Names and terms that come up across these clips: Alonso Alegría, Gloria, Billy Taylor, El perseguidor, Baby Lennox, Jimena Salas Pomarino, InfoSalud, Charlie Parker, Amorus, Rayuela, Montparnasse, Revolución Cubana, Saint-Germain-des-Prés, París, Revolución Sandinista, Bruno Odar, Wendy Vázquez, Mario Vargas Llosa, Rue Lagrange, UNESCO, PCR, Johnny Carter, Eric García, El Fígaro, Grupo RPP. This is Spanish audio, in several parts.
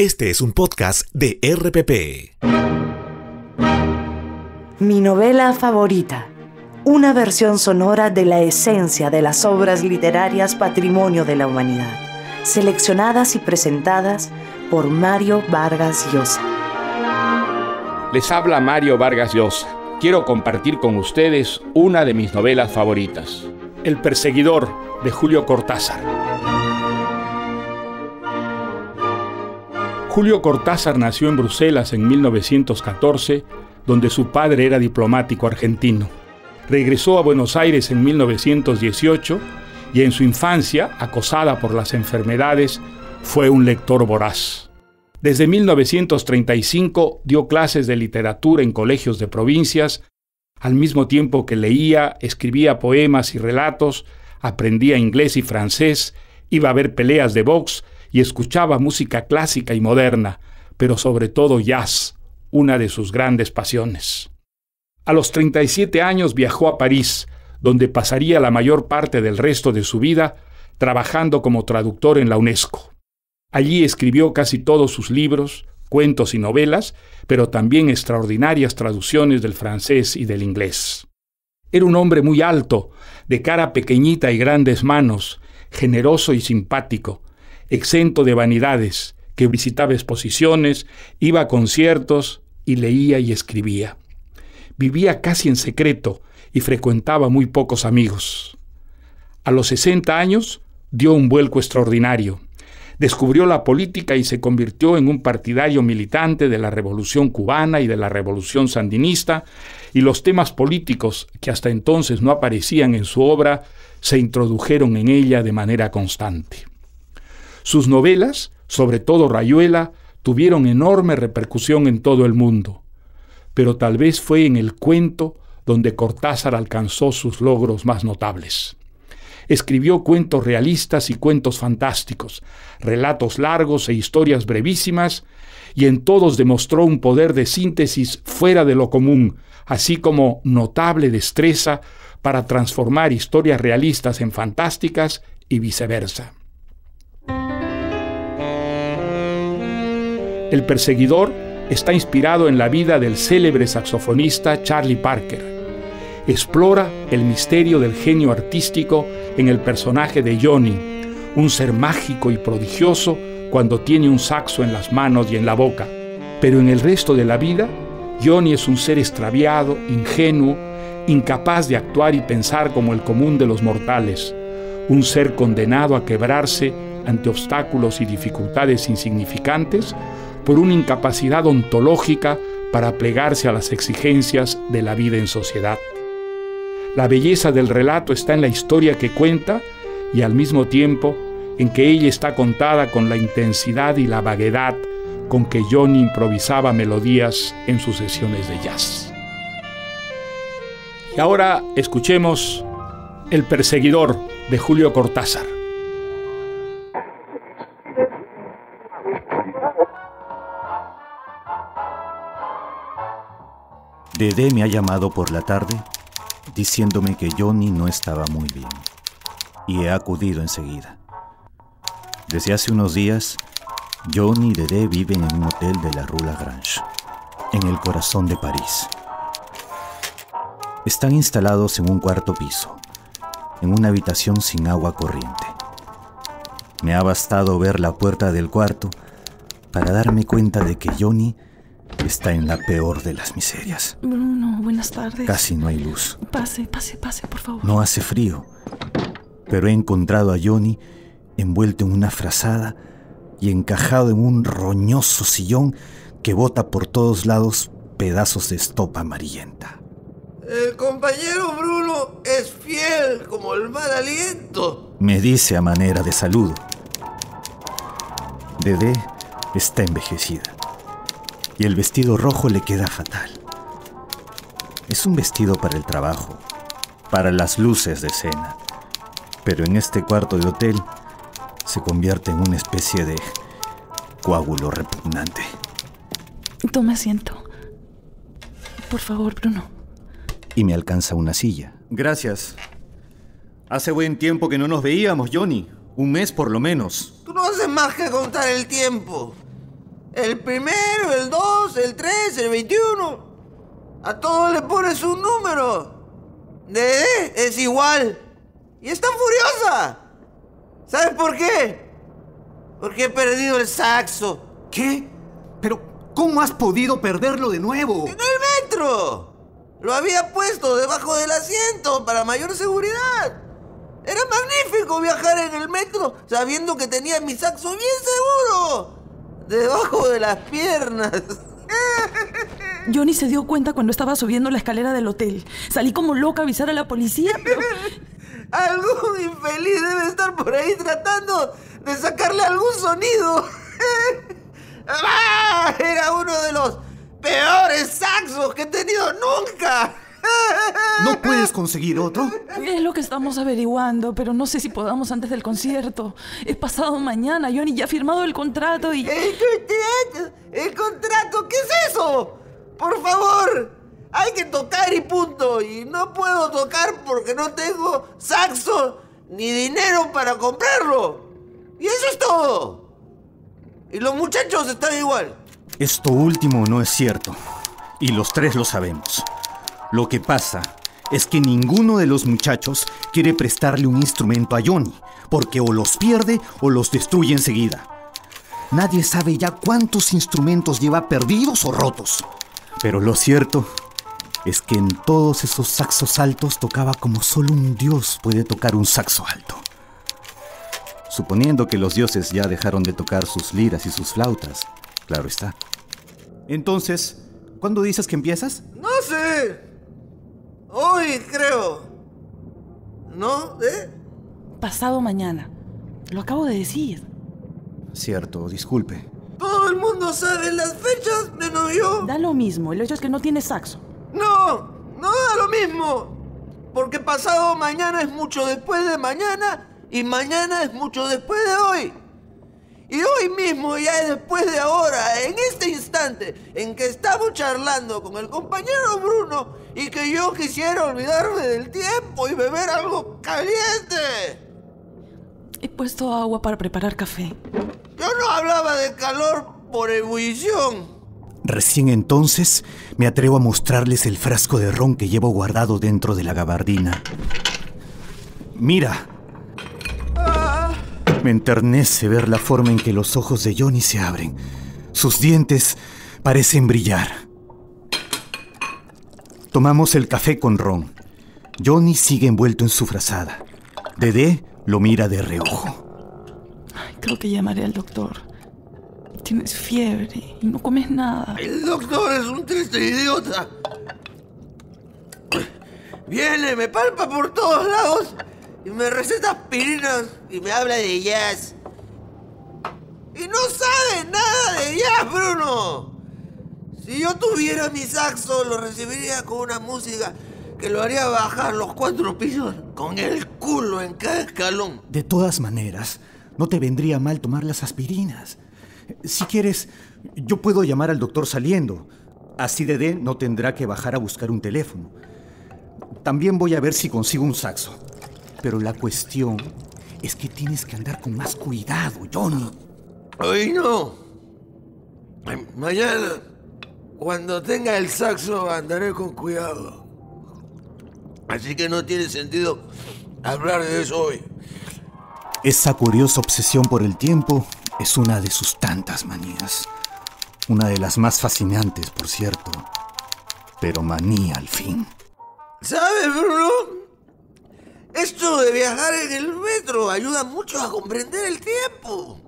Este es un podcast de RPP. Mi novela favorita. Una versión sonora de la esencia de las obras literarias patrimonio de la humanidad, seleccionadas y presentadas por Mario Vargas Llosa. Les habla Mario Vargas Llosa. Quiero compartir con ustedes una de mis novelas favoritas, El perseguidor, de Julio Cortázar. Julio Cortázar nació en Bruselas en 1914, donde su padre era diplomático argentino. Regresó a Buenos Aires en 1918 y en su infancia, acosada por las enfermedades, fue un lector voraz. Desde 1935 dio clases de literatura en colegios de provincias, al mismo tiempo que leía, escribía poemas y relatos, aprendía inglés y francés, iba a ver peleas de box y escuchaba música clásica y moderna, pero sobre todo jazz, una de sus grandes pasiones. A los 37 años viajó a París, donde pasaría la mayor parte del resto de su vida trabajando como traductor en la UNESCO. Allí escribió casi todos sus libros, cuentos y novelas, pero también extraordinarias traducciones del francés y del inglés. Era un hombre muy alto, de cara pequeñita y grandes manos, generoso y simpático, exento de vanidades, que visitaba exposiciones, iba a conciertos y leía y escribía. Vivía casi en secreto y frecuentaba muy pocos amigos. A los 60 años dio un vuelco extraordinario. Descubrió la política y se convirtió en un partidario militante de la Revolución Cubana y de la Revolución Sandinista, y los temas políticos que hasta entonces no aparecían en su obra se introdujeron en ella de manera constante. Sus novelas, sobre todo Rayuela, tuvieron enorme repercusión en todo el mundo, pero tal vez fue en el cuento donde Cortázar alcanzó sus logros más notables. Escribió cuentos realistas y cuentos fantásticos, relatos largos e historias brevísimas, y en todos demostró un poder de síntesis fuera de lo común, así como notable destreza para transformar historias realistas en fantásticas y viceversa. El perseguidor está inspirado en la vida del célebre saxofonista Charlie Parker. Explora el misterio del genio artístico en el personaje de Johnny, un ser mágico y prodigioso cuando tiene un saxo en las manos y en la boca. Pero en el resto de la vida, Johnny es un ser extraviado, ingenuo, incapaz de actuar y pensar como el común de los mortales, un ser condenado a quebrarse ante obstáculos y dificultades insignificantes por una incapacidad ontológica para plegarse a las exigencias de la vida en sociedad. La belleza del relato está en la historia que cuenta y al mismo tiempo en que ella está contada con la intensidad y la vaguedad con que Johnny improvisaba melodías en sus sesiones de jazz. Y ahora escuchemos El perseguidor, de Julio Cortázar. Dedé me ha llamado por la tarde diciéndome que Johnny no estaba muy bien, y he acudido enseguida. Desde hace unos días, Johnny y Dedé viven en un hotel de la Rue Lagrange, en el corazón de París. Están instalados en un cuarto piso, en una habitación sin agua corriente. Me ha bastado ver la puerta del cuarto para darme cuenta de que Johnny está en la peor de las miserias. Bruno, buenas tardes. Casi no hay luz. Pase, por favor. No hace frío, pero he encontrado a Johnny envuelto en una frazada y encajado en un roñoso sillón que bota por todos lados pedazos de estopa amarillenta. El compañero Bruno es fiel como el mal aliento, me dice a manera de saludo. Dedé está envejecida y el vestido rojo le queda fatal. Es un vestido para el trabajo, para las luces de cena, pero en este cuarto de hotel se convierte en una especie de coágulo repugnante. Toma asiento, por favor, Bruno. Y me alcanza una silla. Gracias. Hace buen tiempo que no nos veíamos, Johnny. Un mes por lo menos. Tú no haces más que contar el tiempo. El primero, el 2, el 3, el 21. A todos le pones un número. Dedé es igual. Y está furiosa. ¿Sabes por qué? Porque he perdido el saxo. ¿Qué? Pero, ¿cómo has podido perderlo de nuevo? ¡En el metro! Lo había puesto debajo del asiento para mayor seguridad. Era magnífico viajar en el metro sabiendo que tenía mi saxo bien seguro. Debajo de las piernas. Johnny se dio cuenta cuando estaba subiendo la escalera del hotel. Salí como loca a avisar a la policía, pero... Algún infeliz debe estar por ahí tratando de sacarle algún sonido. ¡Ah! Era uno de los peores saxos que he tenido nunca. ¿No puedes conseguir otro? Es lo que estamos averiguando, pero no sé si podamos antes del concierto. Es pasado mañana, Johnny ya ha firmado el contrato y... ¿El contrato? ¿Qué es eso? Por favor, hay que tocar y punto. Y no puedo tocar porque no tengo saxo ni dinero para comprarlo. Y eso es todo. Y los muchachos están igual. Esto último no es cierto. Y los tres lo sabemos. Lo que pasa es que ninguno de los muchachos quiere prestarle un instrumento a Johnny, porque o los pierde o los destruye enseguida. Nadie sabe ya cuántos instrumentos lleva perdidos o rotos. Pero lo cierto es que en todos esos saxos altos tocaba como solo un dios puede tocar un saxo alto. Suponiendo que los dioses ya dejaron de tocar sus liras y sus flautas, claro está. Entonces, ¿cuándo dices que empiezas? ¡No sé! Hoy, creo. ¿No? Pasado mañana. Lo acabo de decir. Cierto, disculpe. Todo el mundo sabe las fechas, menos yo. Da lo mismo, el hecho es que no tiene saxo. ¡No! ¡No da lo mismo! Porque pasado mañana es mucho después de mañana y mañana es mucho después de hoy. Y hoy mismo, ya después de ahora, en este instante en que estamos charlando con el compañero Bruno y que yo quisiera olvidarme del tiempo y beber algo caliente. He puesto agua para preparar café. Yo no hablaba de calor por ebullición. Recién entonces me atrevo a mostrarles el frasco de ron que llevo guardado dentro de la gabardina. Mira. Me enternece ver la forma en que los ojos de Johnny se abren. Sus dientes parecen brillar. Tomamos el café con ron. Johnny sigue envuelto en su frazada. Dedé lo mira de reojo. Ay, creo que llamaré al doctor. Tienes fiebre y no comes nada. El doctor es un triste idiota. Viene, me palpa por todos lados. Y me receta aspirinas y me habla de jazz. Y no sabe nada de jazz, Bruno. Si yo tuviera mi saxo, lo recibiría con una música que lo haría bajar los 4 pisos con el culo en cada escalón. De todas maneras, no te vendría mal tomar las aspirinas. Si quieres, yo puedo llamar al doctor saliendo. Así Dedé no tendrá que bajar a buscar un teléfono. También voy a ver si consigo un saxo. Pero la cuestión es que tienes que andar con más cuidado, Johnny. Hoy no. Mañana, cuando tenga el saxo, andaré con cuidado. Así que no tiene sentido hablar de eso hoy. Esa curiosa obsesión por el tiempo es una de sus tantas manías. Una de las más fascinantes, por cierto. Pero manía al fin. ¿Sabes, Bruno? Esto de viajar en el metro ayuda mucho a comprender el tiempo.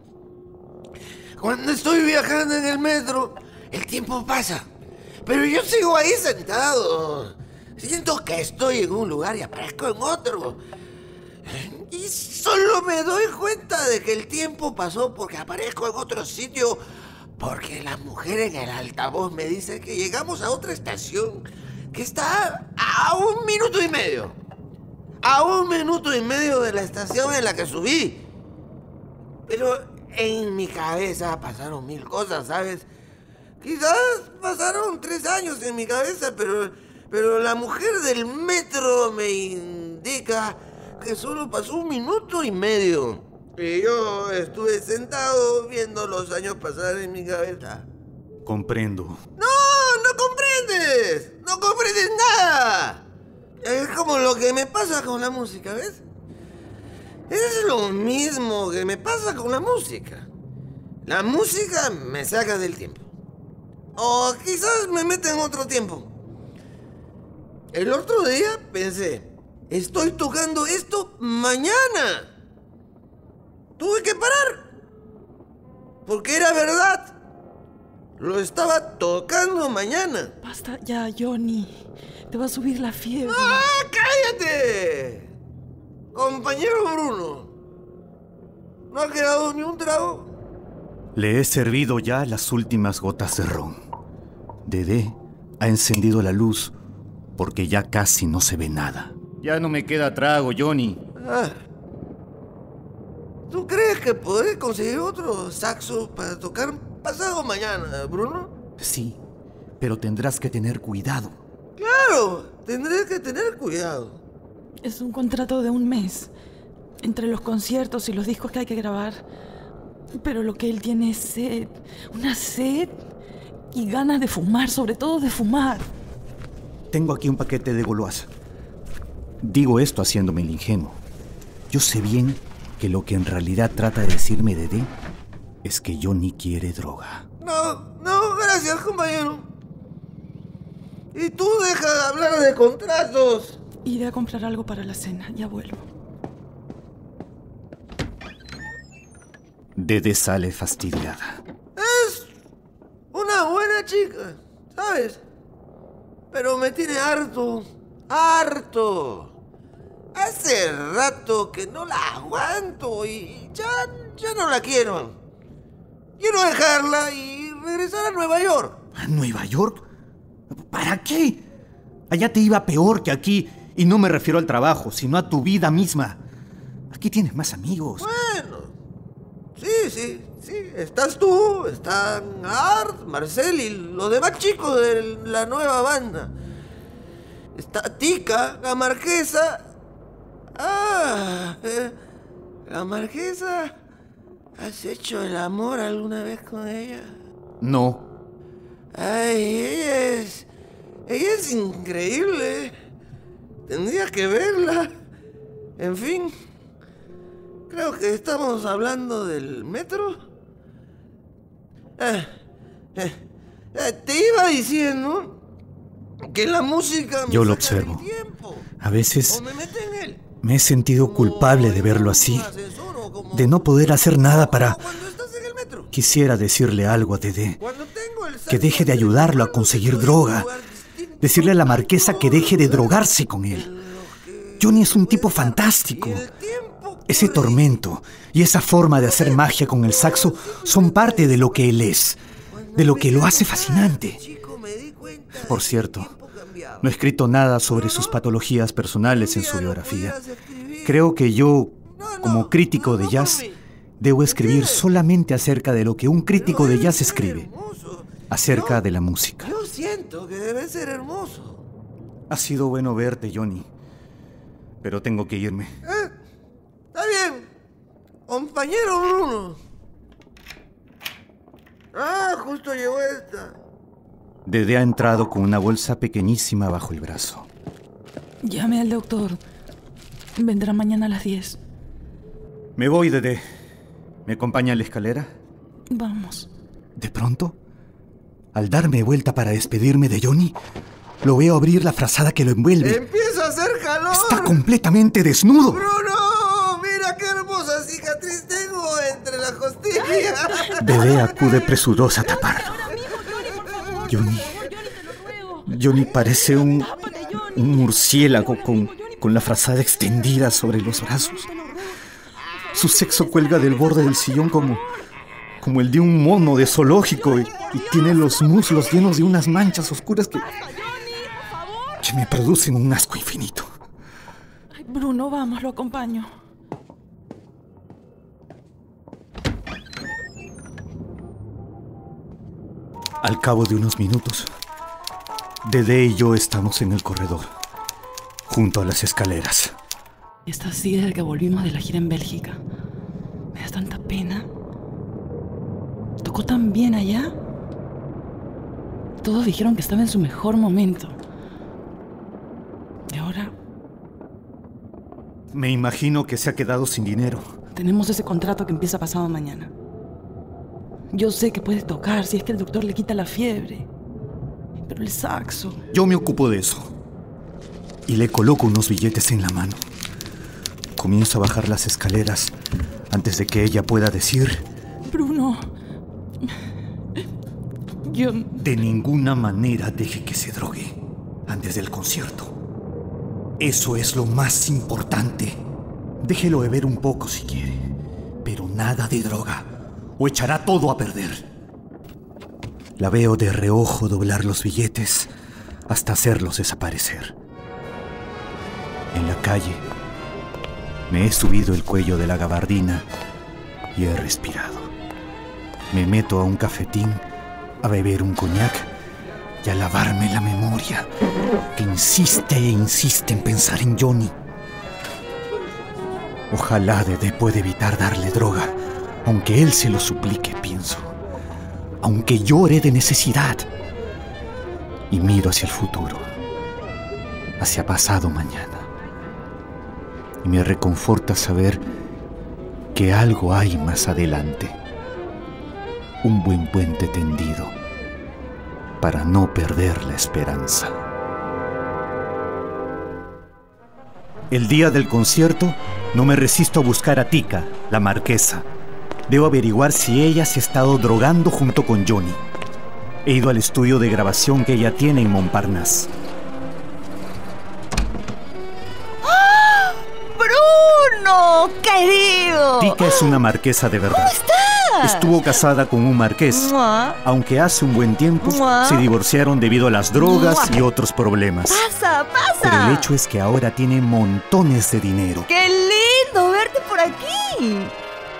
Cuando estoy viajando en el metro, el tiempo pasa. Pero yo sigo ahí sentado. Siento que estoy en un lugar y aparezco en otro. Y solo me doy cuenta de que el tiempo pasó porque aparezco en otro sitio. Porque la mujer en el altavoz me dice que llegamos a otra estación que está a 1 minuto y medio. A 1 minuto y medio de la estación en la que subí. Pero en mi cabeza pasaron 1000 cosas, ¿sabes? Quizás pasaron 3 años en mi cabeza, pero la mujer del metro me indica que solo pasó 1 minuto y medio. Yo estuve sentado viendo los años pasar en mi cabeza. Comprendo. ¡No comprendes nada! Es como lo que me pasa con la música, ¿ves? Es lo mismo que me pasa con la música. La música me saca del tiempo. O quizás me mete en otro tiempo. El otro día pensé, estoy tocando esto mañana. Tuve que parar. Porque era verdad. Lo estaba tocando mañana. Basta ya, Johnny. Te va a subir la fiebre. ¡Ah, cállate! Compañero Bruno, ¿no ha quedado ni un trago? Le he servido ya las últimas gotas de ron. Dedé ha encendido la luz porque ya casi no se ve nada. Ya no me queda trago, Johnny. Ah. ¿Tú crees que podré conseguir otro saxo para tocar pasado mañana, Bruno? Sí, pero tendrás que tener cuidado. ¡Claro! Tendré que tener cuidado. Es un contrato de un mes, entre los conciertos y los discos que hay que grabar. Pero lo que él tiene es sed, una sed y ganas de fumar, sobre todo de fumar. Tengo aquí un paquete de goloasa. Digo esto haciéndome el ingenuo. Yo sé bien que lo que en realidad trata de decirme Dedé es que Johnny quiere droga. No, gracias, compañero. Y tú deja de hablar de contratos. Iré a comprar algo para la cena, ya vuelvo. Dedé sale fastidiada. Es una buena chica, ¿sabes? Pero me tiene harto, harto. Hace rato que no la aguanto y ya no la quiero. Quiero dejarla y regresar a Nueva York. ¿A Nueva York? ¿Para qué? Allá te iba peor que aquí. Y no me refiero al trabajo, sino a tu vida misma. Aquí tienes más amigos. Bueno, sí. Estás tú, están Art, Marcel y los demás chicos de la nueva banda. Está Tica, la marquesa. La marquesa. ¿Has hecho el amor alguna vez con ella? No. Ay, ella es increíble. Tendría que verla. En fin, creo que estamos hablando del metro. Te iba diciendo que la música me... Yo lo observo. A veces me he sentido culpable de verlo así, de no poder hacer nada para... Quisiera decirle algo a Dedé, que deje de ayudarlo a conseguir droga. Decirle a la marquesa que deje de drogarse con él. Johnny es un tipo fantástico. Ese tormento y esa forma de hacer magia con el saxo son parte de lo que él es, de lo que lo hace fascinante. Por cierto, no he escrito nada sobre sus patologías personales en su biografía. Creo que yo, como crítico de jazz, debo escribir solamente acerca de lo que un crítico de jazz escribe, acerca de la música. Siento que debe ser hermoso. Ha sido bueno verte, Johnny. Pero tengo que irme. Está bien, compañero Bruno. Justo llegó esta. Dedé ha entrado con una bolsa pequeñísima bajo el brazo. Llame al doctor. Vendrá mañana a las 10. Me voy, Dedé. ¿Me acompaña a la escalera? Vamos. ¿De pronto? Al darme vuelta para despedirme de Johnny, lo veo abrir la frazada que lo envuelve. ¡Empieza a hacer calor! ¡Está completamente desnudo! ¡Bruno! ¡Mira qué hermosa cicatriz tengo entre las costillas! Dedé acude presurosa a taparlo. Johnny parece un murciélago con la frazada extendida sobre los brazos. Su sexo cuelga del borde del sillón como el de un mono de zoológico y tiene los muslos llenos de unas manchas oscuras que me producen un asco infinito. Ay, Bruno, vamos, lo acompaño. Al cabo de unos minutos, Dedé y yo estamos en el corredor, junto a las escaleras. Esta sí es la que volvimos de la gira en Bélgica. tanta pena? ¿Tocó tan bien allá? Todos dijeron que estaba en su mejor momento. ¿Y ahora? Me imagino que se ha quedado sin dinero. Tenemos ese contrato que empieza pasado mañana. Yo sé que puede tocar si es que el doctor le quita la fiebre. Pero el saxo... Yo me ocupo de eso. Y le coloco unos billetes en la mano. Comienzo a bajar las escaleras antes de que ella pueda decir... Bruno... Yo... De ninguna manera deje que se drogue antes del concierto. Eso es lo más importante. Déjelo beber un poco si quiere, pero nada de droga, o echará todo a perder. La veo de reojo doblar los billetes hasta hacerlos desaparecer. En la calle, me he subido el cuello de la gabardina y he respirado. Me meto a un cafetín a beber un coñac y a lavarme la memoria, que insiste e insiste en pensar en Johnny. Ojalá Dede pueda evitar darle droga, aunque él se lo suplique, pienso. Aunque llore de necesidad. Y miro hacia el futuro, hacia pasado mañana. Y me reconforta saber que algo hay más adelante. Un buen puente tendido para no perder la esperanza. El día del concierto no me resisto a buscar a Tika, la marquesa. Debo averiguar si ella se ha estado drogando junto con Johnny. He ido al estudio de grabación que ella tiene en Montparnasse. ¡Ah! ¡Bruno! ¡Querido! Tika es una marquesa de verdad. ¿Cómo estás? Estuvo casada con un marqués, aunque hace un buen tiempo se divorciaron debido a las drogas y otros problemas. ¡Pasa, pasa! Pero el hecho es que ahora tiene montones de dinero. ¡Qué lindo verte por aquí!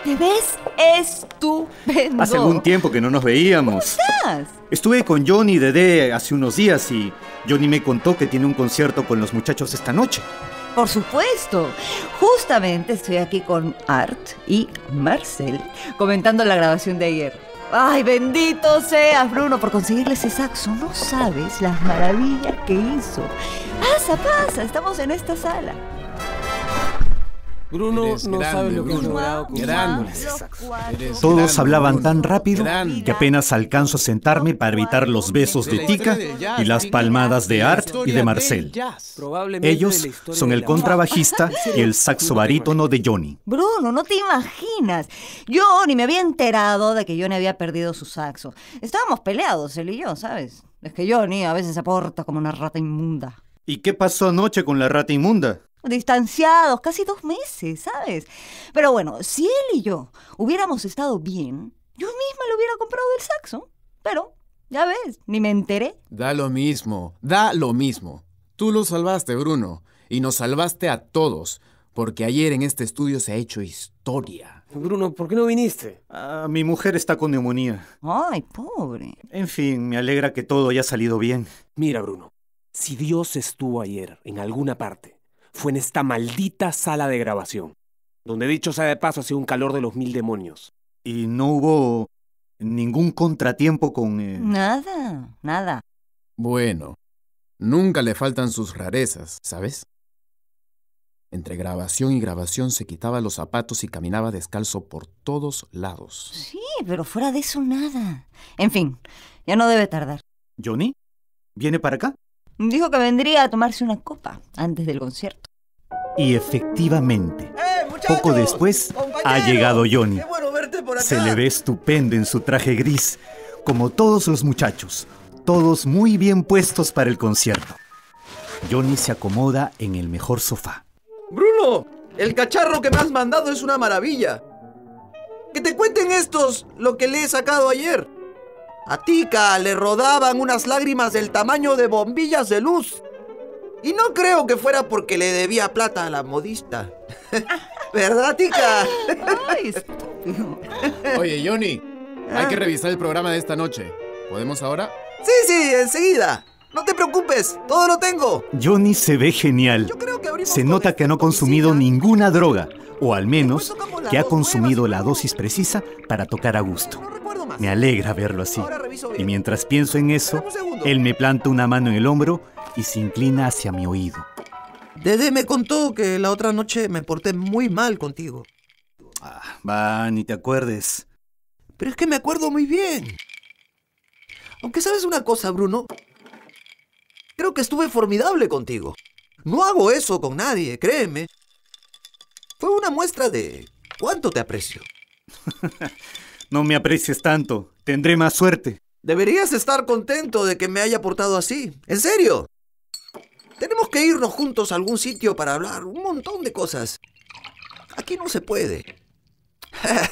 ¿Te ves estupendo? Hace algún tiempo que no nos veíamos. ¿Cómo estás? Estuve con Johnny y Dede hace unos días y Johnny me contó que tiene un concierto con los muchachos esta noche. Por supuesto. Justamente estoy aquí con Art y Marcel comentando la grabación de ayer. ¡Ay, bendito seas, Bruno, por conseguirle ese saxo! No sabes las maravillas que hizo. Pasa, pasa. Estamos en esta sala. Bruno no sabe lo que ha logrado con Todos hablaban tan rápido que apenas alcanzo a sentarme para evitar los besos de Tika y las palmadas de Art y de Marcel. Ellos son el contrabajista y el saxo barítono de Johnny. Bruno, no te imaginas. Yo ni me había enterado de que Johnny había perdido su saxo. Estábamos peleados, él y yo, ¿sabes? Es que Johnny a veces se porta como una rata inmunda. ¿Y qué pasó anoche con la rata inmunda? Distanciados, casi 2 meses, ¿sabes? Pero bueno, si él y yo hubiéramos estado bien, yo misma le hubiera comprado el saxo. Pero, ya ves, ni me enteré. Da lo mismo, da lo mismo. Tú lo salvaste, Bruno, y nos salvaste a todos, porque ayer en este estudio se ha hecho historia. Bruno, ¿por qué no viniste? Mi mujer está con neumonía. Ay, pobre. En fin, me alegra que todo haya salido bien. Mira, Bruno, si Dios estuvo ayer en alguna parte, fue en esta maldita sala de grabación, donde dicho sea de paso hacía un calor de los mil demonios. ¿Y no hubo ningún contratiempo con...? Nada, nada. Bueno, nunca le faltan sus rarezas, ¿sabes? Entre grabación y grabación se quitaba los zapatos y caminaba descalzo por todos lados. Sí, pero fuera de eso nada. En fin, ya no debe tardar. ¿Johnny? ¿Viene para acá? Dijo que vendría a tomarse una copa antes del concierto. Y efectivamente, poco después ha llegado Johnny. Qué bueno verte por acá. Se le ve estupendo en su traje gris, como todos los muchachos, todos muy bien puestos para el concierto. Johnny se acomoda en el mejor sofá. Bruno, el cacharro que me has mandado es una maravilla. Que te cuenten estos lo que le he sacado ayer. A Tika le rodaban unas lágrimas del tamaño de bombillas de luz. Y no creo que fuera porque le debía plata a la modista. ¿Verdad, Tika? Ay, estúpido. Oye, Johnny, hay que revisar el programa de esta noche. ¿Podemos ahora? Sí, sí, enseguida. No te preocupes, todo lo tengo. Johnny se ve genial. Se nota que no ha consumido ninguna droga, o al menos que ha consumido la dosis precisa para tocar a gusto. Me alegra verlo así. Y mientras pienso en eso, él me planta una mano en el hombro y se inclina hacia mi oído. Dede me contó que la otra noche me porté muy mal contigo. Ah, va, ni te acuerdes. Pero es que me acuerdo muy bien. Aunque sabes una cosa, Bruno, creo que estuve formidable contigo. No hago eso con nadie, créeme. Fue una muestra de cuánto te aprecio. No me aprecies tanto, tendré más suerte. Deberías estar contento de que me haya portado así, en serio. Tenemos que irnos juntos a algún sitio para hablar un montón de cosas. Aquí no se puede.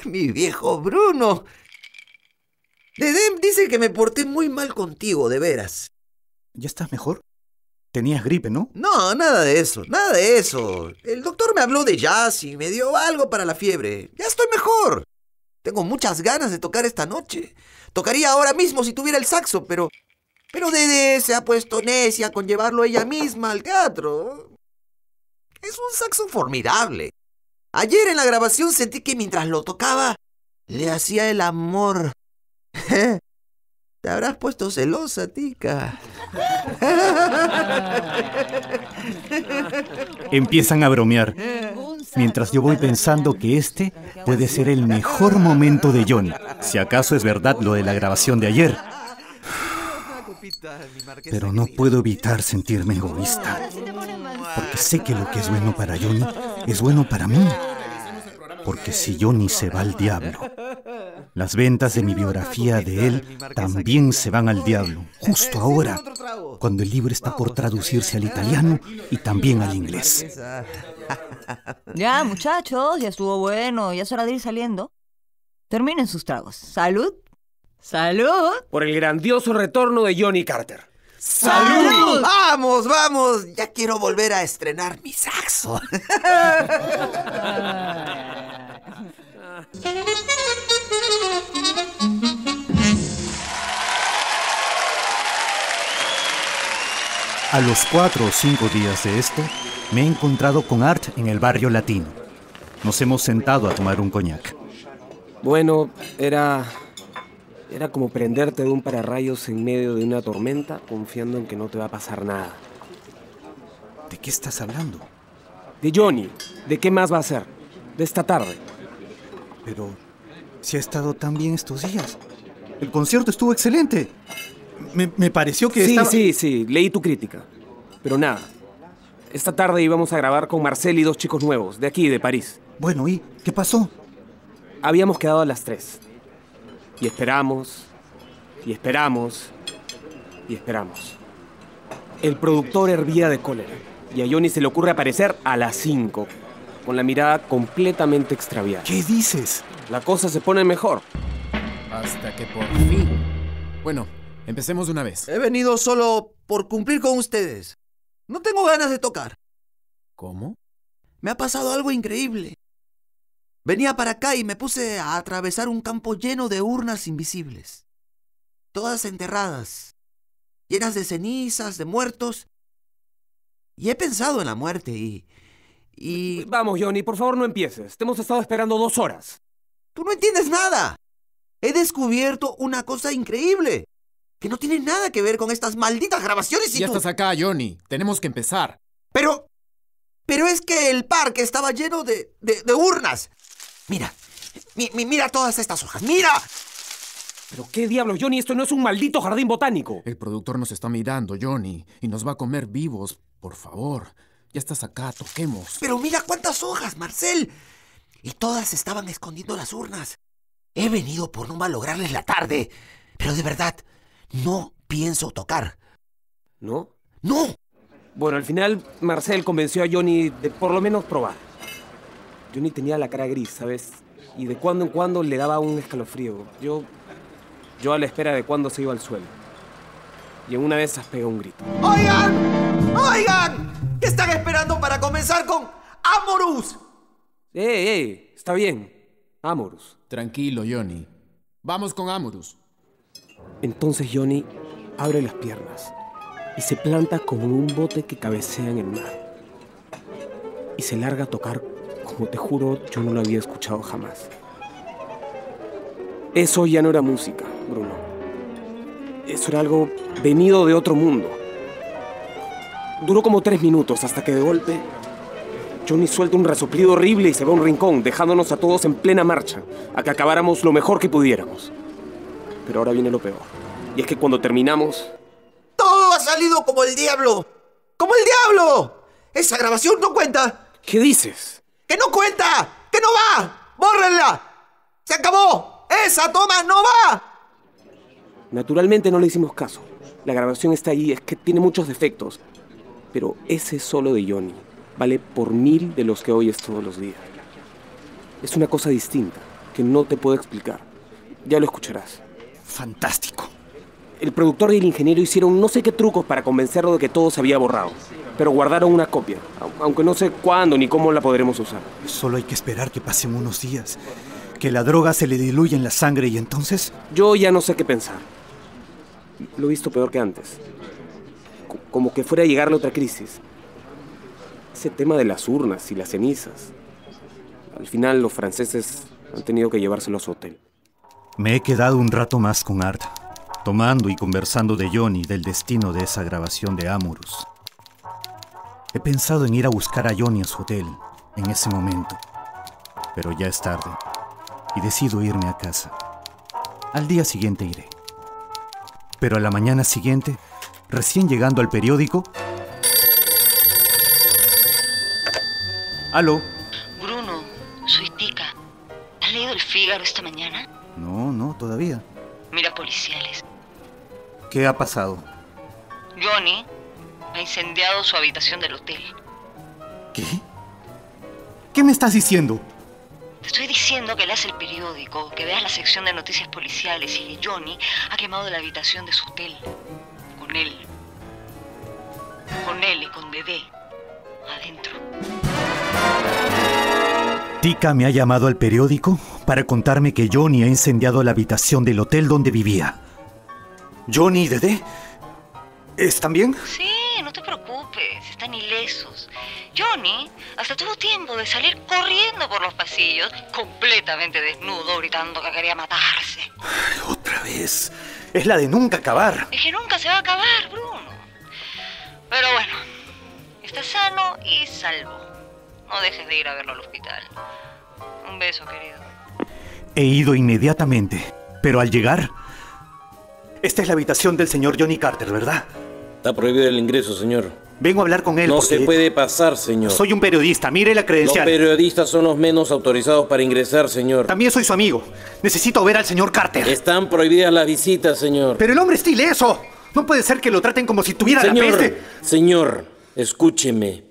Mi viejo Bruno. Dedem dice que me porté muy mal contigo, de veras. ¿Ya estás mejor? Tenías gripe, ¿no? No, nada de eso, nada de eso. El doctor me habló de jazz y me dio algo para la fiebre. Ya estoy mejor. Tengo muchas ganas de tocar esta noche. Tocaría ahora mismo si tuviera el saxo, pero Dede se ha puesto necia con llevarlo ella misma al teatro. Es un saxo formidable. Ayer en la grabación sentí que mientras lo tocaba, le hacía el amor. Te habrás puesto celosa, tica. Empiezan a bromear, mientras yo voy pensando que este puede ser el mejor momento de Johnny, si acaso es verdad lo de la grabación de ayer. Pero no puedo evitar sentirme egoísta, porque sé que lo que es bueno para Johnny es bueno para mí. Porque si Johnny se va al diablo, las ventas de mi biografía de él también se van al diablo, justo ahora, cuando el libro está por traducirse al italiano y también al inglés. Ya, muchachos, ya estuvo bueno, ya es hora de ir saliendo. Terminen sus tragos. ¡Salud! ¡Salud! Por el grandioso retorno de Johnny Carter. ¡Salud! ¡Vamos, vamos! Ya quiero volver a estrenar mi saxo. A los 4 o 5 días de esto, me he encontrado con Art en el barrio latino. Nos hemos sentado a tomar un coñac. Bueno, era como prenderte de un pararrayos en medio de una tormenta, confiando en que no te va a pasar nada. ¿De qué estás hablando? De Johnny. ¿De qué más va a ser? De esta tarde. Pero si ha estado tan bien estos días. El concierto estuvo excelente. Me pareció que Sí, leí tu crítica. Pero nada. Esta tarde íbamos a grabar con Marcel y 2 chicos nuevos, de aquí, de París. Bueno, ¿y qué pasó? Habíamos quedado a las 3. Y esperamos, y esperamos, y esperamos. El productor hervía de cólera y a Johnny se le ocurre aparecer a las 5, con la mirada completamente extraviada. ¿Qué dices? La cosa se pone mejor. Hasta que por fin... Bueno, empecemos de una vez. He venido solo por cumplir con ustedes. No tengo ganas de tocar. ¿Cómo? Me ha pasado algo increíble. Venía para acá y me puse a atravesar un campo lleno de urnas invisibles. Todas enterradas, llenas de cenizas, de muertos. Y he pensado en la muerte y... Vamos, Johnny, por favor no empieces. Te hemos estado esperando 2 horas. ¡Tú no entiendes nada! He descubierto una cosa increíble, que no tiene nada que ver con estas malditas grabaciones y tú... Ya estás acá, Johnny. Tenemos que empezar. Pero es que el parque estaba lleno de urnas. Mira, mira todas estas hojas, ¡mira! ¿Pero qué diablos, Johnny? Esto no es un maldito jardín botánico. El productor nos está mirando, Johnny, y nos va a comer vivos. Por favor, ya estás acá, toquemos. Pero mira cuántas hojas, Marcel. Y todas estaban escondiendo las urnas. He venido por no malograrles la tarde, pero de verdad, no pienso tocar. ¿No? ¡No! Bueno, al final, Marcel convenció a Johnny de por lo menos probar. Johnny tenía la cara gris, ¿sabes? Y de cuando en cuando le daba un escalofrío. Yo a la espera de cuando se iba al suelo. Y en una de esas pegó un grito. ¡Oigan! ¡Oigan! ¿Qué están esperando para comenzar con Amorus? ¡Ey! Está bien. Amorus. Tranquilo, Johnny. Vamos con Amorus. Entonces Johnny abre las piernas y se planta como un bote que cabecea en el mar. Y se larga a tocar como te juro, yo no lo había escuchado jamás. Eso ya no era música, Bruno. Eso era algo venido de otro mundo. Duró como 3 minutos hasta que de golpe Johnny suelta un resoplido horrible y se va a un rincón, dejándonos a todos en plena marcha, a que acabáramos lo mejor que pudiéramos. Pero ahora viene lo peor. Y es que cuando terminamos... ¡Todo ha salido como el diablo! ¡Como el diablo! ¡Esa grabación no cuenta! ¿Qué dices? ¡Que no cuenta! ¡Que no va! ¡Bórrenla! ¡Se acabó! ¡Esa toma no va! Naturalmente no le hicimos caso. La grabación está ahí, es que tiene muchos defectos. Pero ese solo de Johnny vale por 1000 de los que oyes todos los días. Es una cosa distinta, que no te puedo explicar. Ya lo escucharás. Fantástico. El productor y el ingeniero hicieron no sé qué trucos para convencerlo de que todo se había borrado. Pero guardaron una copia, aunque no sé cuándo ni cómo la podremos usar. Solo hay que esperar que pasen unos días, que la droga se le diluya en la sangre y entonces... Yo ya no sé qué pensar. Lo he visto peor que antes. Como que fuera a llegarle otra crisis. Ese tema de las urnas y las cenizas. Al final los franceses han tenido que llevárselo a su hotel. Me he quedado un rato más con Arta, tomando y conversando de Johnny, del destino de esa grabación de Amorous. He pensado en ir a buscar a Johnny en su hotel, en ese momento. Pero ya es tarde, y decido irme a casa. Al día siguiente iré. Pero a la mañana siguiente, recién llegando al periódico... ¡Aló! Bruno, soy Tica. ¿Has leído El Fígaro esta mañana? No, todavía. Mira, policiales. ¿Qué ha pasado? Johnny ha incendiado su habitación del hotel. ¿Qué? ¿Qué me estás diciendo? Te estoy diciendo que leas el periódico, que veas la sección de noticias policiales y que Johnny ha quemado la habitación de su hotel. Con él. Con él y con bebé. Adentro. Tika me ha llamado al periódico para contarme que Johnny ha incendiado la habitación del hotel donde vivía. ¿Johnny y Dedé? ¿Están bien? Sí, no te preocupes, están ilesos. Johnny hasta tuvo tiempo de salir corriendo por los pasillos, completamente desnudo, gritando que quería matarse. Ay, otra vez. Es la de nunca acabar. Es que nunca se va a acabar, Bruno. Pero bueno, está sano y salvo. No dejes de ir a verlo al hospital. Un beso, querido. He ido inmediatamente, pero al llegar... Esta es la habitación del señor Johnny Carter, ¿verdad? Está prohibido el ingreso, señor. Vengo a hablar con él. No se puede pasar, señor. Soy un periodista, mire la credencial. Los periodistas son los menos autorizados para ingresar, señor. También soy su amigo. Necesito ver al señor Carter. Están prohibidas las visitas, señor. Pero el hombre está ileso. No puede ser que lo traten como si tuviera la peste. Señor, escúcheme.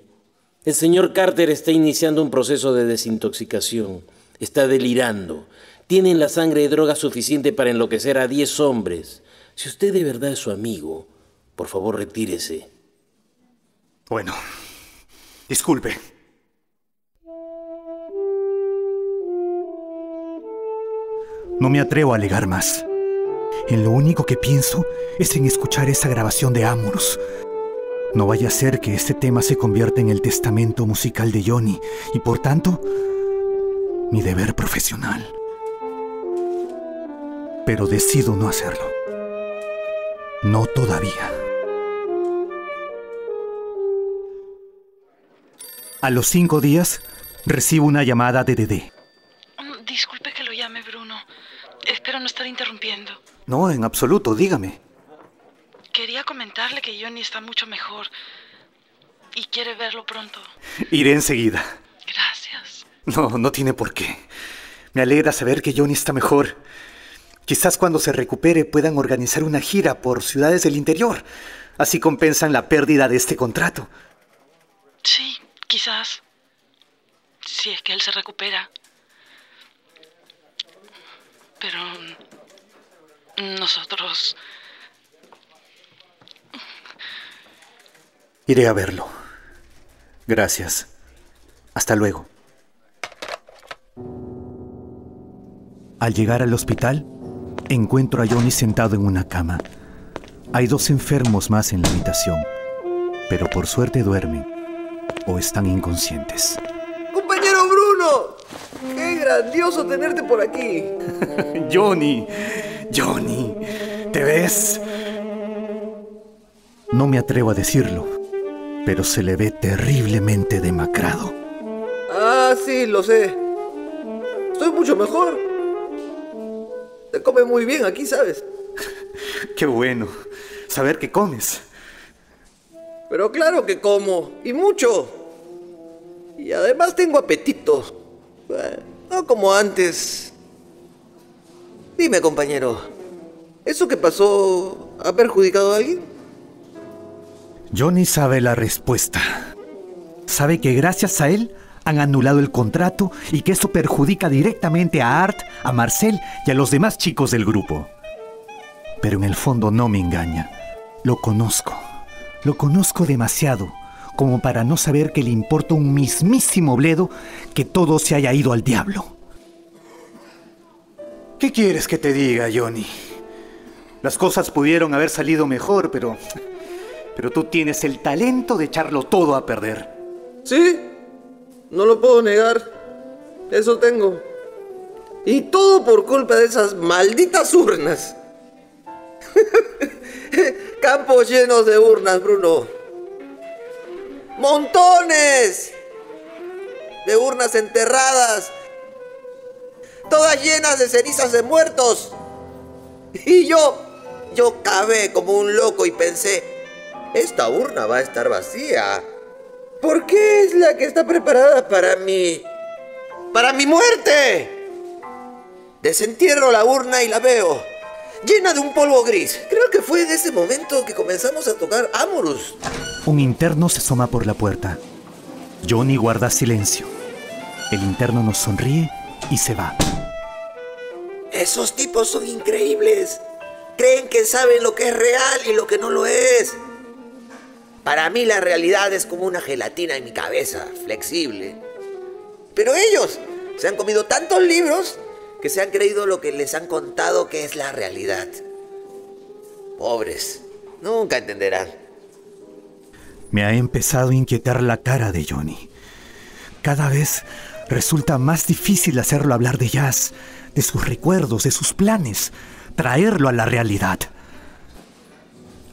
El señor Carter está iniciando un proceso de desintoxicación. Está delirando. Tiene en la sangre droga suficiente para enloquecer a 10 hombres. Si usted de verdad es su amigo, por favor retírese. Bueno, disculpe. No me atrevo a alegar más. En lo único que pienso es en escuchar esa grabación de Amorous. No vaya a ser que este tema se convierta en el testamento musical de Johnny y, por tanto, mi deber profesional. Pero decido no hacerlo. No todavía. A los 5 días, recibo una llamada de Dedé. Disculpe que lo llame, Bruno. Espero no estar interrumpiendo. No, en absoluto, dígame. Quería comentarle que Johnny está mucho mejor y quiere verlo pronto. Iré enseguida. Gracias. No tiene por qué. Me alegra saber que Johnny está mejor. Quizás cuando se recupere puedan organizar una gira por ciudades del interior. Así compensan la pérdida de este contrato. Sí, quizás. Si es que él se recupera. Pero... nosotros... Iré a verlo. Gracias. Hasta luego. Al llegar al hospital, encuentro a Johnny sentado en una cama. Hay 2 enfermos más en la habitación, pero por suerte duermen o están inconscientes. ¡Compañero Bruno! ¡Qué grandioso tenerte por aquí! Johnny, ¿te ves? No me atrevo a decirlo, pero se le ve terriblemente demacrado. Ah, sí, lo sé. Estoy mucho mejor. Te come muy bien aquí, ¿sabes? Qué bueno saber que comes. Pero claro que como, y mucho. Y además tengo apetito. No como antes. Dime, compañero, ¿eso que pasó ha perjudicado a alguien? Johnny sabe la respuesta. Sabe que gracias a él han anulado el contrato y que eso perjudica directamente a Art, a Marcel y a los demás chicos del grupo. Pero en el fondo no me engaña. Lo conozco. Lo conozco demasiado como para no saber que le importa un mismísimo bledo que todo se haya ido al diablo. ¿Qué quieres que te diga, Johnny? Las cosas pudieron haber salido mejor, pero tú tienes el talento de echarlo todo a perder. Sí, no lo puedo negar. Eso tengo. Y todo por culpa de esas malditas urnas. Campos llenos de urnas, Bruno. ¡Montones! De urnas enterradas. Todas llenas de cenizas de muertos. Y yo cavé como un loco y pensé, esta urna va a estar vacía. ¿Por qué es la que está preparada para mi muerte? Desentierro la urna y la veo llena de un polvo gris. Creo que fue en ese momento que comenzamos a tocar Amorus. Un interno se asoma por la puerta. Johnny guarda silencio. El interno nos sonríe y se va. Esos tipos son increíbles. Creen que saben lo que es real y lo que no lo es. Para mí la realidad es como una gelatina en mi cabeza, flexible. Pero ellos se han comido tantos libros que se han creído lo que les han contado que es la realidad. Pobres, nunca entenderán. Me ha empezado a inquietar la cara de Johnny. Cada vez resulta más difícil hacerlo hablar de jazz, de sus recuerdos, de sus planes, traerlo a la realidad.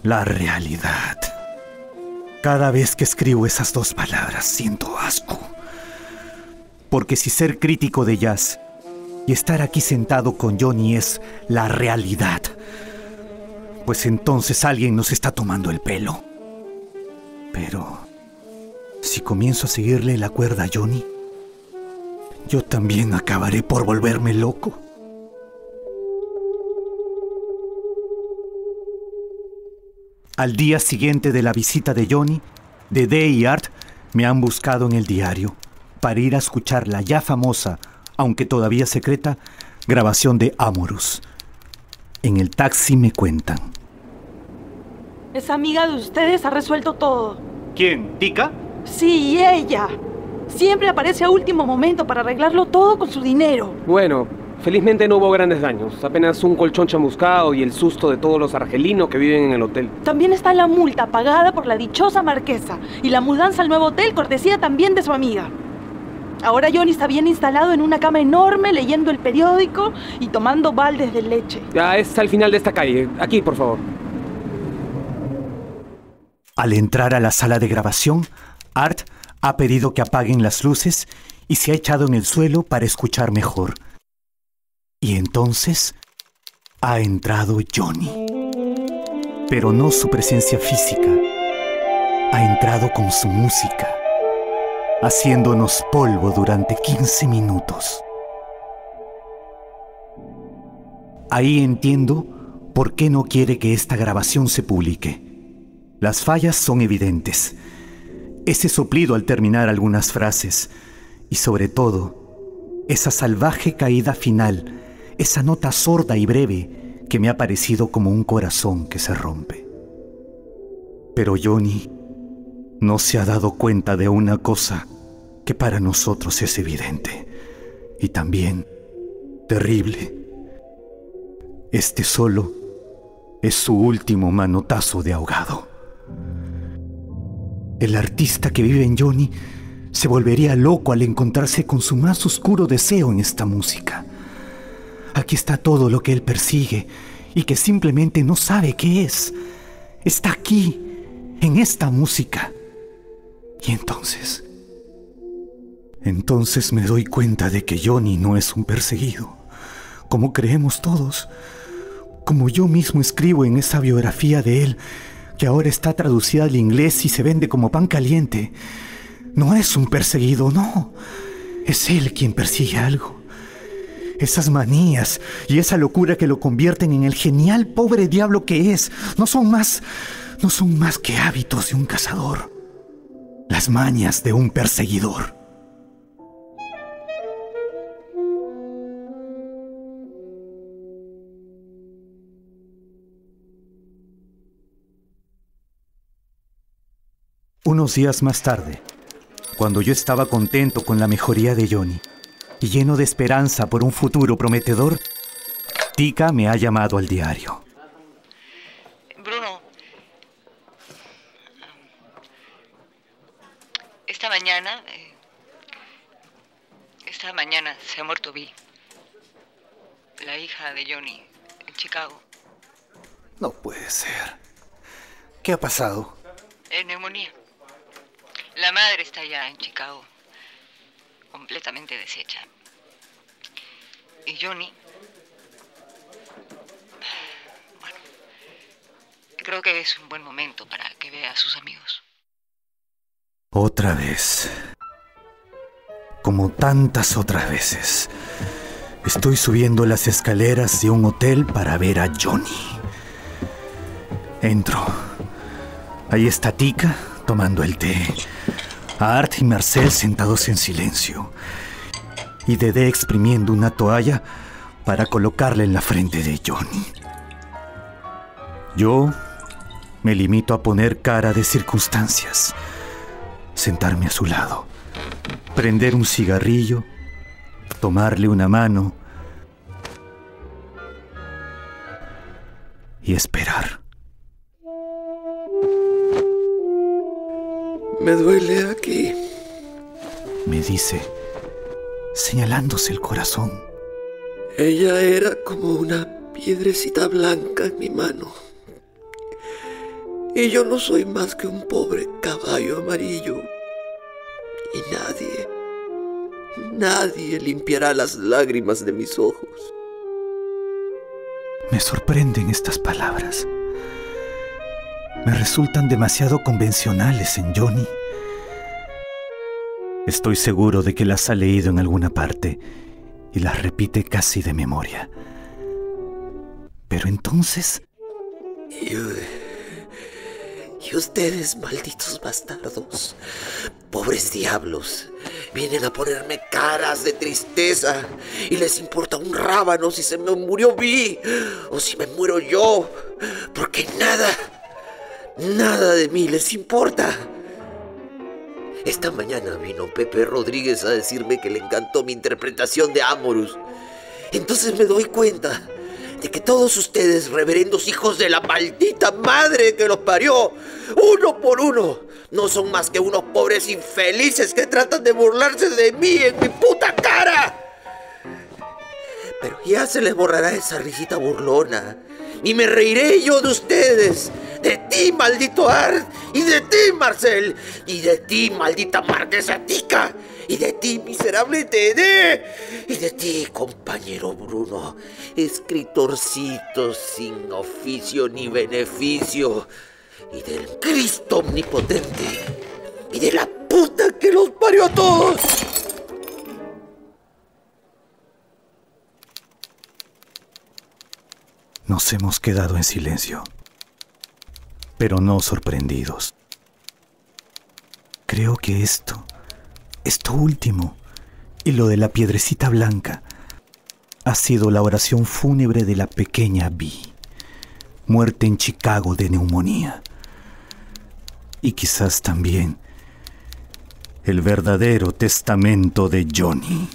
La realidad. Cada vez que escribo esas dos palabras siento asco. Porque si ser crítico de jazz y estar aquí sentado con Johnny es la realidad, pues entonces alguien nos está tomando el pelo. Pero si comienzo a seguirle la cuerda a Johnny, yo también acabaré por volverme loco. Al día siguiente de la visita de Johnny, Dede y Art me han buscado en el diario para ir a escuchar la ya famosa, aunque todavía secreta, grabación de Amorus. En el taxi me cuentan. Esa amiga de ustedes ha resuelto todo. ¿Quién? ¿Tica? Sí, ella. Siempre aparece a último momento para arreglarlo todo con su dinero. Bueno, felizmente no hubo grandes daños. Apenas un colchón chamuscado y el susto de todos los argelinos que viven en el hotel. También está la multa pagada por la dichosa marquesa y la mudanza al nuevo hotel, cortesía también de su amiga. Ahora Johnny está bien instalado en una cama enorme, leyendo el periódico y tomando baldes de leche. Ya es al final de esta calle. Aquí, por favor. Al entrar a la sala de grabación, Art ha pedido que apaguen las luces y se ha echado en el suelo para escuchar mejor. Y entonces ha entrado Johnny. Pero no su presencia física. Ha entrado con su música, haciéndonos polvo durante 15 minutos. Ahí entiendo por qué no quiere que esta grabación se publique. Las fallas son evidentes. Ese soplido al terminar algunas frases y sobre todo esa salvaje caída final, esa nota sorda y breve que me ha parecido como un corazón que se rompe. Pero Johnny no se ha dado cuenta de una cosa que para nosotros es evidente y también terrible. Este solo es su último manotazo de ahogado. El artista que vive en Johnny Se volvería loco al encontrarse con su más oscuro deseo en esta música. Aquí está todo lo que él persigue y que simplemente no sabe qué es. Está aquí, en esta música. Y entonces... entonces me doy cuenta de que Johnny no es un perseguido, como creemos todos, como yo mismo escribo en esa biografía de él, que ahora está traducida al inglés y se vende como pan caliente. No es un perseguido, no. Es él quien persigue algo. Esas manías y esa locura que lo convierten en el genial pobre diablo que es, no son más que hábitos de un cazador. Las mañas de un perseguidor. Unos días más tarde, cuando yo estaba contento con la mejoría de Johnny y lleno de esperanza por un futuro prometedor, Tika me ha llamado al diario. Bruno, esta mañana se ha muerto Vi, la hija de Johnny, en Chicago. No puede ser. ¿Qué ha pasado? Neumonía. La madre está allá en Chicago, completamente deshecha. Y Johnny... bueno, creo que es un buen momento para que vea a sus amigos. Otra vez, como tantas otras veces, estoy subiendo las escaleras de un hotel para ver a Johnny. Entro. Ahí está Tika tomando el té, Art y Marcel sentados en silencio, y Dede exprimiendo una toalla para colocarla en la frente de Johnny. Yo me limito a poner cara de circunstancias, sentarme a su lado, prender un cigarrillo, tomarle una mano y esperar. Me duele aquí, me dice, señalándose el corazón. Ella era como una piedrecita blanca en mi mano. Y yo no soy más que un pobre caballo amarillo. Y nadie limpiará las lágrimas de mis ojos. Me sorprenden estas palabras. Me resultan demasiado convencionales en Johnny. Estoy seguro de que las ha leído en alguna parte y las repite casi de memoria. Pero entonces... Y ustedes, malditos bastardos, pobres diablos, vienen a ponerme caras de tristeza y les importa un rábano si se me murió Vi o si me muero yo, porque nada de mí les importa. Esta mañana vino Pepe Rodríguez a decirme que le encantó mi interpretación de Amorus. Entonces me doy cuenta de que todos ustedes, reverendos hijos de la maldita madre que los parió, uno por uno, no son más que unos pobres infelices que tratan de burlarse de mí en mi puta cara. Pero ya se les borrará esa risita burlona. Y me reiré yo de ustedes, de ti, maldito Art, y de ti, Marcel, y de ti, maldita marquesa Tika, y de ti, miserable Dede, y de ti, compañero Bruno, escritorcito sin oficio ni beneficio, y del Cristo omnipotente, y de la puta que los parió a todos. Nos hemos quedado en silencio, pero no sorprendidos. Creo que esto último, y lo de la piedrecita blanca, ha sido la oración fúnebre de la pequeña Vi, muerta en Chicago de neumonía. Y quizás también el verdadero testamento de Johnny.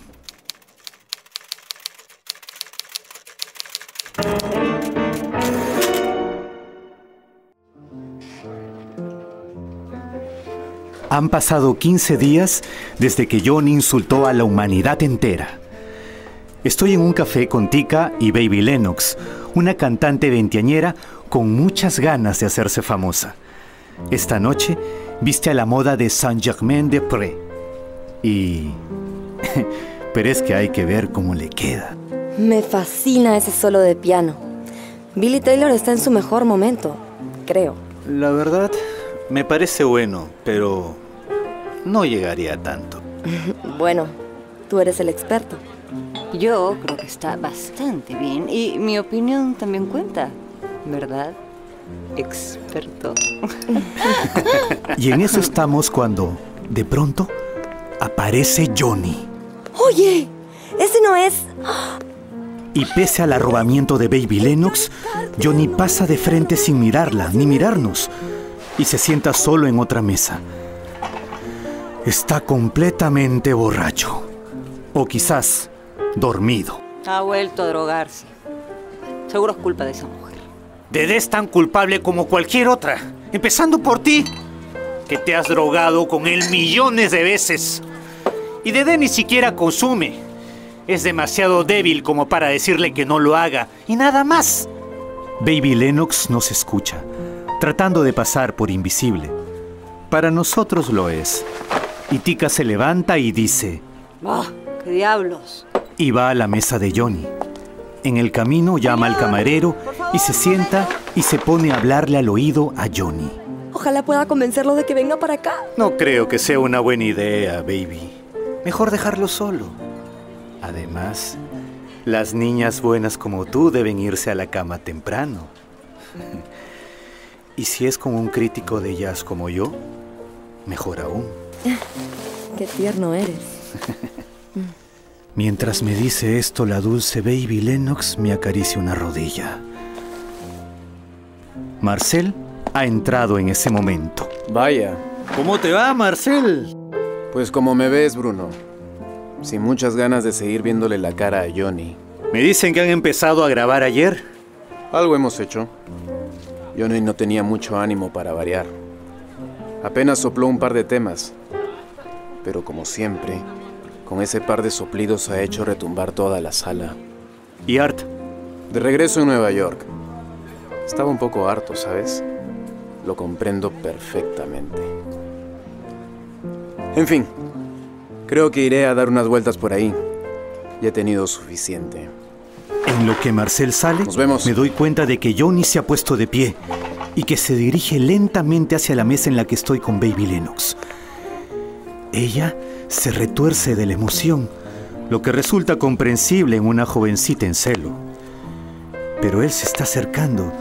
Han pasado 15 días desde que Johnny insultó a la humanidad entera. Estoy en un café con Tika y Baby Lennox, una cantante veinteañera con muchas ganas de hacerse famosa. Esta noche viste a la moda de Saint-Germain-des-Prés. Y... pero es que hay que ver cómo le queda. Me fascina ese solo de piano. Billy Taylor está en su mejor momento, creo. La verdad, me parece bueno, pero no llegaría a tanto. Bueno, tú eres el experto. Yo creo que está bastante bien y mi opinión también cuenta, ¿verdad? Experto. Y en eso estamos cuando, de pronto, aparece Johnny. ¡Oye! ¡Ese no es! Y pese al arrobamiento de Baby Lennox, Johnny pasa de frente sin mirarla, ni mirarnos, y se sienta solo en otra mesa. Está completamente borracho. O quizás dormido. Ha vuelto a drogarse. Seguro es culpa de esa mujer. Dedé es tan culpable como cualquier otra, empezando por ti, que te has drogado con él millones de veces. Y Dedé ni siquiera consume. Es demasiado débil como para decirle que no lo haga, y nada más. Baby Lennox nos escucha, tratando de pasar por invisible. Para nosotros lo es. Y Tika se levanta y dice... ¡Ah, qué diablos! Y va a la mesa de Johnny. En el camino llama al camarero y se sienta y se pone a hablarle al oído a Johnny. Ojalá pueda convencerlo de que venga para acá. No creo que sea una buena idea, Baby. Mejor dejarlo solo. Además, las niñas buenas como tú deben irse a la cama temprano. Y si es con un crítico de jazz como yo, mejor aún. Qué tierno eres. Mientras me dice esto, la dulce Baby Lennox me acaricia una rodilla. Marcel ha entrado en ese momento. Vaya, ¿cómo te va, Marcel? Pues como me ves, Bruno. Sin muchas ganas de seguir viéndole la cara a Johnny. Me dicen que han empezado a grabar ayer. Algo hemos hecho. Johnny no tenía mucho ánimo para variar. Apenas sopló un par de temas. Pero como siempre... con ese par de soplidos ha hecho retumbar toda la sala. ¿Y Art? De regreso en Nueva York. Estaba un poco harto, ¿sabes? Lo comprendo perfectamente. En fin, creo que iré a dar unas vueltas por ahí. Ya he tenido suficiente. En lo que Marcel sale, nos vemos. Me doy cuenta de que Johnny se ha puesto de pie y que se dirige lentamente hacia la mesa en la que estoy con Baby Lennox. Ella se retuerce de la emoción, lo que resulta comprensible en una jovencita en celo. Pero él se está acercando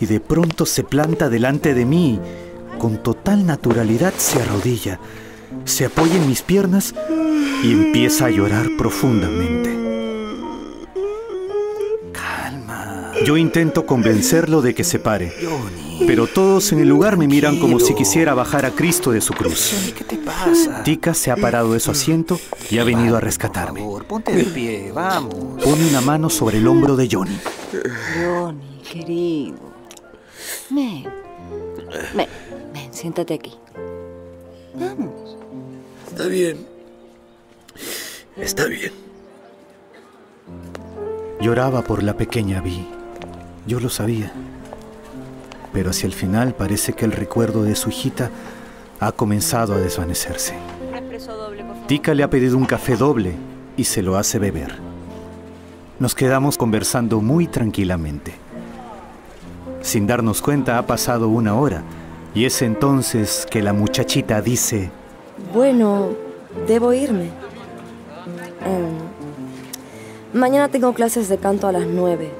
y de pronto se planta delante de mí. Con total naturalidad se arrodilla, se apoya en mis piernas y empieza a llorar profundamente. Calma. Yo intento convencerlo de que se pare, pero todos en el lugar me miran como si quisiera bajar a Cristo de su cruz. ¿Qué te pasa? Tika se ha parado de su asiento y ha venido a rescatarme. Por favor, ponte de pie, vamos. Pone una mano sobre el hombro de Johnny. Johnny, querido. Ven, siéntate aquí. Vamos. Está bien. Está bien. Lloraba por la pequeña Vi. Yo lo sabía. Pero hacia el final parece que el recuerdo de su hijita ha comenzado a desvanecerse. Tika le ha pedido un café doble y se lo hace beber. Nos quedamos conversando muy tranquilamente. Sin darnos cuenta ha pasado una hora y es entonces que la muchachita dice... Bueno, debo irme. Mañana tengo clases de canto a las 9.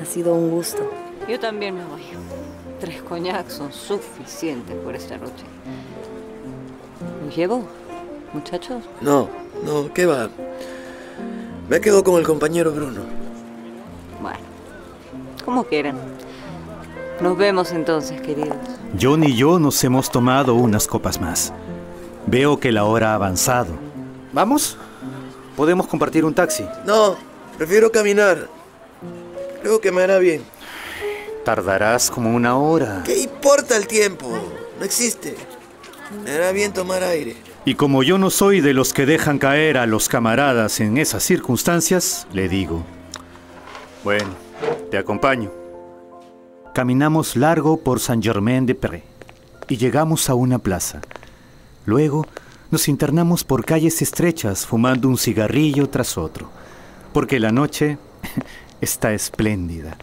Ha sido un gusto. Yo también me voy. 3 coñacs son suficientes por esta noche. ¿Me llevo, muchachos? No, ¿qué va? Me quedo con el compañero Bruno. Bueno, como quieran. Nos vemos entonces, queridos. John y yo nos hemos tomado unas copas más. Veo que la hora ha avanzado. ¿Vamos? ¿Podemos compartir un taxi? No, prefiero caminar. Creo que me hará bien. Tardarás como una hora. ¿Qué importa el tiempo? No existe. Era bien tomar aire. Y como yo no soy de los que dejan caer a los camaradas en esas circunstancias, le digo: bueno, te acompaño. Caminamos largo por Saint-Germain-des-Prés y llegamos a una plaza. Luego nos internamos por calles estrechas fumando un cigarrillo tras otro, porque la noche está espléndida.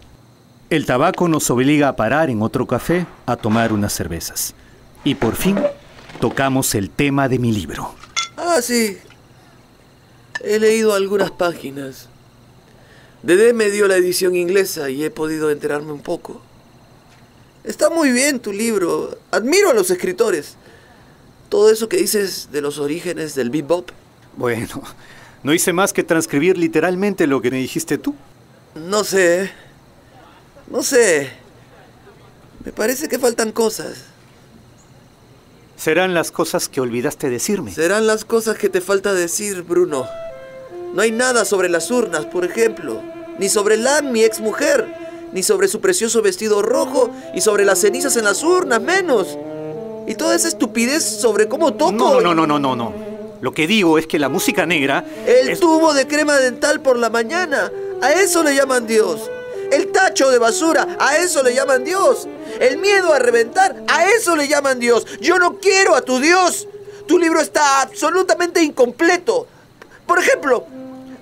El tabaco nos obliga a parar en otro café a tomar unas cervezas. Y por fin tocamos el tema de mi libro. Ah, sí. He leído algunas páginas. Dedé me dio la edición inglesa y he podido enterarme un poco. Está muy bien tu libro. Admiro a los escritores. Todo eso que dices de los orígenes del bebop. Bueno, no hice más que transcribir literalmente lo que me dijiste tú. No sé. No sé. Me parece que faltan cosas. Serán las cosas que olvidaste decirme. Serán las cosas que te falta decir, Bruno. No hay nada sobre las urnas, por ejemplo. Ni sobre Lam, mi exmujer. Ni sobre su precioso vestido rojo. Y sobre las cenizas en las urnas, menos. Y toda esa estupidez sobre cómo toco... No. Lo que digo es que la música negra... El tubo de crema dental por la mañana. A eso le llaman Dios. El tacho de basura, a eso le llaman Dios. El miedo a reventar, a eso le llaman Dios. Yo no quiero a tu Dios. Tu libro está absolutamente incompleto. Por ejemplo,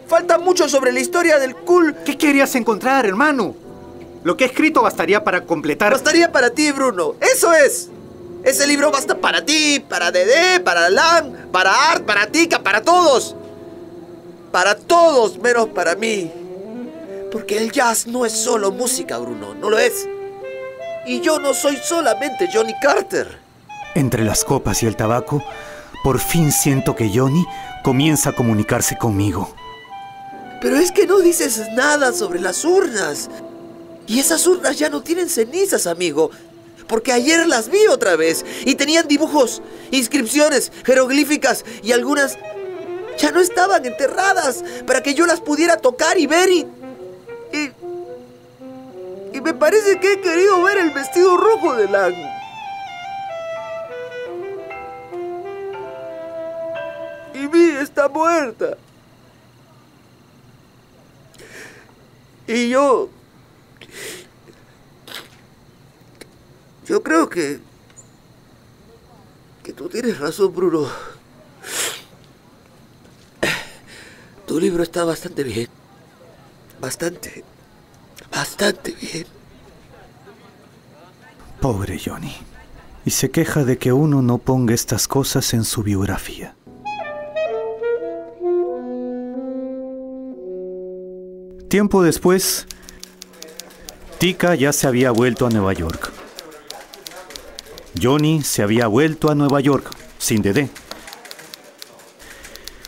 falta mucho sobre la historia del cool. ¿Qué querías encontrar, hermano? Lo que he escrito bastaría para completar... Bastaría para ti, Bruno. ¡Eso es! Ese libro basta para ti, para Dedé, para Lam, para Art, para Tika, para todos. Para todos, menos para mí. Porque el jazz no es solo música, Bruno, no lo es. Y yo no soy solamente Johnny Carter. Entre las copas y el tabaco, por fin siento que Johnny comienza a comunicarse conmigo. Pero es que no dices nada sobre las urnas. Y esas urnas ya no tienen cenizas, amigo. Porque ayer las vi otra vez. Y tenían dibujos, inscripciones, jeroglíficas y algunas... ya no estaban enterradas para que yo las pudiera tocar y ver y... Y me parece que he querido ver el vestido rojo de Lang. Y Vi está muerta. Y yo... yo creo que... que tú tienes razón, Bruno. Tu libro está bastante bien. Bastante bien. Pobre Johnny. Y se queja de que uno no ponga estas cosas en su biografía. Tiempo después, Tika ya se había vuelto a Nueva York. Johnny se había vuelto a Nueva York, sin Dedé,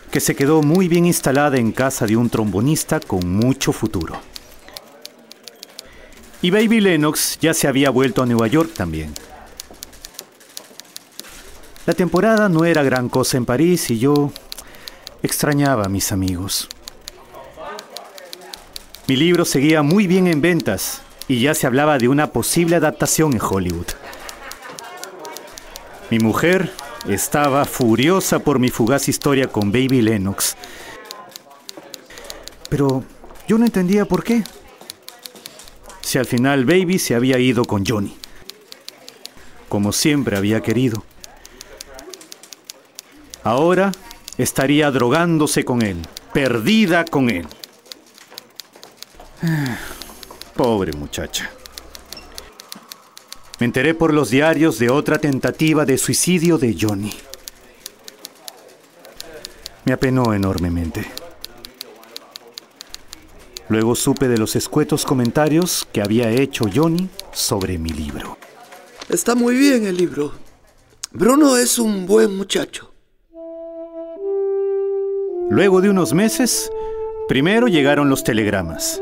que se quedó muy bien instalada en casa de un trombonista con mucho futuro. Y Baby Lennox ya se había vuelto a Nueva York también. La temporada no era gran cosa en París y yo extrañaba a mis amigos. Mi libro seguía muy bien en ventas y ya se hablaba de una posible adaptación en Hollywood. Mi mujer estaba furiosa por mi fugaz historia con Baby Lennox. Pero yo no entendía por qué. Si al final Baby se había ido con Johnny, como siempre había querido. Ahora estaría drogándose con él, perdida con él. Pobre muchacha. Me enteré por los diarios de otra tentativa de suicidio de Johnny. Me apenó enormemente. Luego supe de los escuetos comentarios que había hecho Johnny sobre mi libro. Está muy bien el libro. Bruno es un buen muchacho. Luego de unos meses, primero llegaron los telegramas.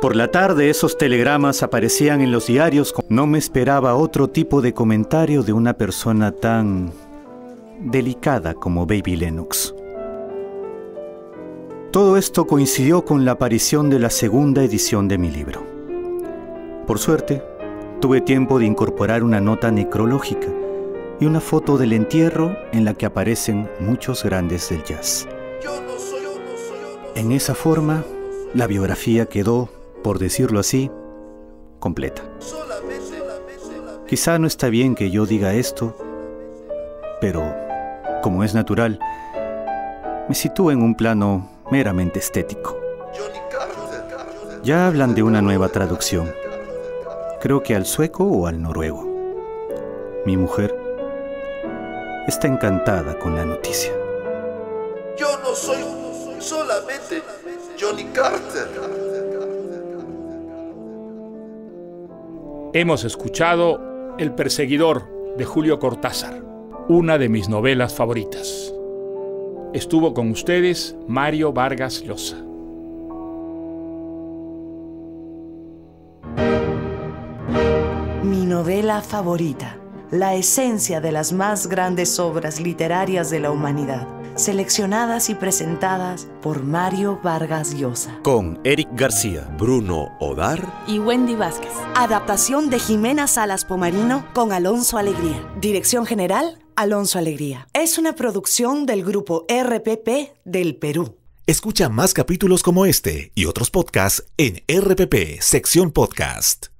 Por la tarde esos telegramas aparecían en los diarios. No me esperaba otro tipo de comentario de una persona tan delicada como Baby Lennox. Todo esto coincidió con la aparición de la segunda edición de mi libro. Por suerte, tuve tiempo de incorporar una nota necrológica y una foto del entierro en la que aparecen muchos grandes del jazz. En esa forma, la biografía quedó, por decirlo así, completa. Quizá no está bien que yo diga esto, pero, como es natural, me sitúo en un plano meramente estético. Ya hablan de una nueva traducción, creo que al sueco o al noruego. Mi mujer está encantada con la noticia. Yo no soy solamente Johnny Carter. Hemos escuchado El perseguidor de Julio Cortázar, una de mis novelas favoritas. Estuvo con ustedes Mario Vargas Llosa. Mi novela favorita, la esencia de las más grandes obras literarias de la humanidad, seleccionadas y presentadas por Mario Vargas Llosa. Con Eric García, Bruno Odar y Wendy Vázquez. Adaptación de Jimena Salas Pomarino con Alonso Alegría. Dirección general, Alonso Alegría. Es una producción del Grupo RPP del Perú. Escucha más capítulos como este y otros podcasts en RPP, sección podcast.